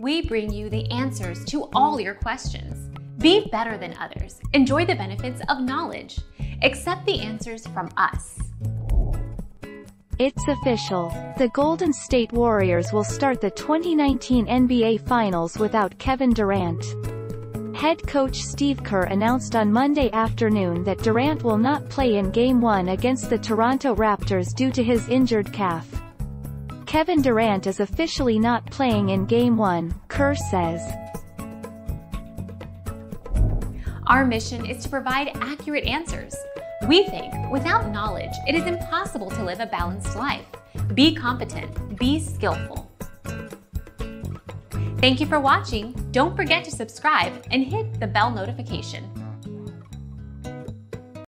we bring you the answers to all your questions. Be better than others. Enjoy the benefits of knowledge. Accept the answers from us. It's official. The Golden State Warriors will start the 2019 NBA Finals without Kevin Durant. Head coach Steve Kerr announced on Monday afternoon that Durant will not play in Game 1 against the Toronto Raptors due to his injured calf. Kevin Durant is officially not playing in Game 1, Kerr says. Our mission is to provide accurate answers. We think, without knowledge, it is impossible to live a balanced life. Be competent. Be skillful. Thank you for watching. Don't forget to subscribe and hit the bell notification.